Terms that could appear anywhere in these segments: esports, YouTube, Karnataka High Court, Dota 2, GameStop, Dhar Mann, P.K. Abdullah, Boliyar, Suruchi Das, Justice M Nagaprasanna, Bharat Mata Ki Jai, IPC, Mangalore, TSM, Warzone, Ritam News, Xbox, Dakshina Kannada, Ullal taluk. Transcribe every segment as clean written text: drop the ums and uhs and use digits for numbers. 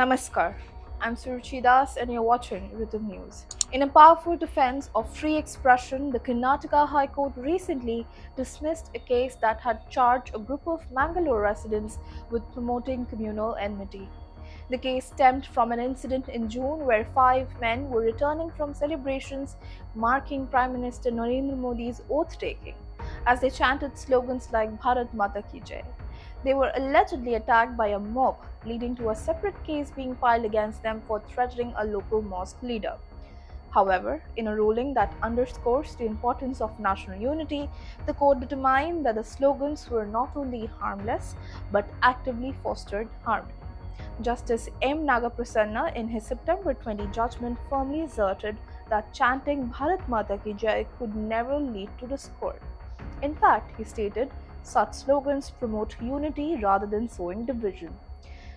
Namaskar, I'm Suruchi Das and you're watching Ritam News. In a powerful defense of free expression, the Karnataka High Court recently dismissed a case that had charged a group of Mangalore residents with promoting communal enmity. The case stemmed from an incident in June where 5 men were returning from celebrations marking Prime Minister Narendra Modi's oath-taking as they chanted slogans like Bharat Mata Ki Jai. They were allegedly attacked by a mob, leading to a separate case being filed against them for threatening a local mosque leader. However, in a ruling that underscores the importance of national unity, the court determined that the slogans were not only harmless but actively fostered harmony. Justice M Nagaprasanna, in his September 20 judgment, firmly asserted that chanting Bharat Mata Ki Jai could never lead to discord. In fact, he stated, such slogans promote unity rather than sowing division.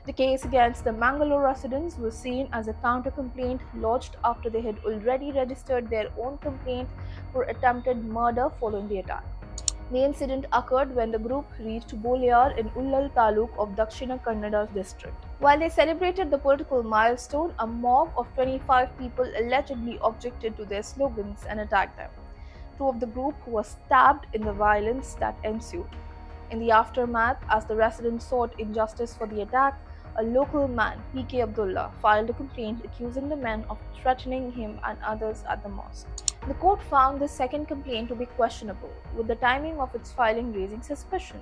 The case against the Mangalore residents was seen as a counter-complaint lodged after they had already registered their own complaint for attempted murder following the attack. The incident occurred when the group reached Boliyar in Ullal taluk of Dakshina Kannada district. While they celebrated the political milestone, a mob of 25 people allegedly objected to their slogans and attacked them. 2 of the group were stabbed in the violence that ensued. In the aftermath, as the residents sought justice for the attack, a local man, P.K. Abdullah, filed a complaint accusing the men of threatening him and others at the mosque. The court found the second complaint to be questionable, with the timing of its filing raising suspicion.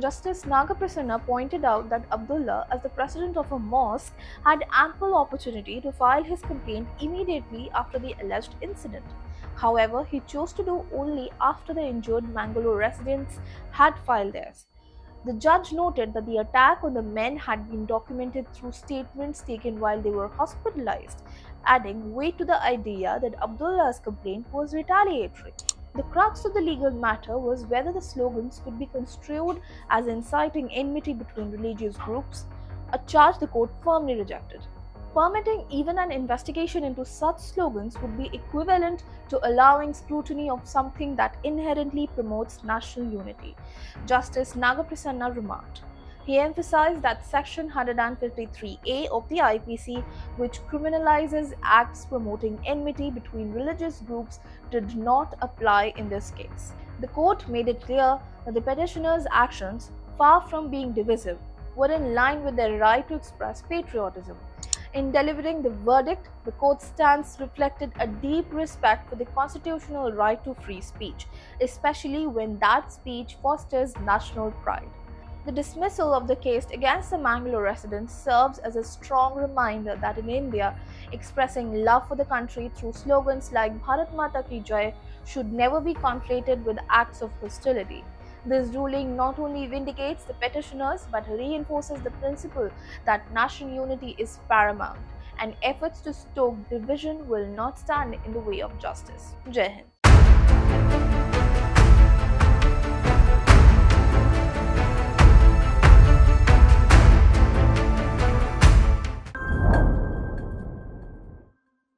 Justice Nagaprasanna pointed out that Abdullah, as the president of a mosque, had ample opportunity to file his complaint immediately after the alleged incident. However, he chose to do only after the injured Mangalore residents had filed theirs. The judge noted that the attack on the men had been documented through statements taken while they were hospitalized, adding weight to the idea that Abdullah's complaint was retaliatory. The crux of the legal matter was whether the slogans could be construed as inciting enmity between religious groups, a charge the court firmly rejected. Permitting even an investigation into such slogans would be equivalent to allowing scrutiny of something that inherently promotes national unity, Justice Nagaprasanna remarked. He emphasized that Section 153A of the IPC, which criminalizes acts promoting enmity between religious groups, did not apply in this case. The court made it clear that the petitioners' actions, far from being divisive, were in line with their right to express patriotism. In delivering the verdict, the court's stance reflected a deep respect for the constitutional right to free speech, especially when that speech fosters national pride. The dismissal of the case against the Mangalore residents serves as a strong reminder that in India, expressing love for the country through slogans like Bharat Mata Ki Jai should never be conflated with acts of hostility. This ruling not only vindicates the petitioners but reinforces the principle that national unity is paramount, and efforts to stoke division will not stand in the way of justice. Jai Hind.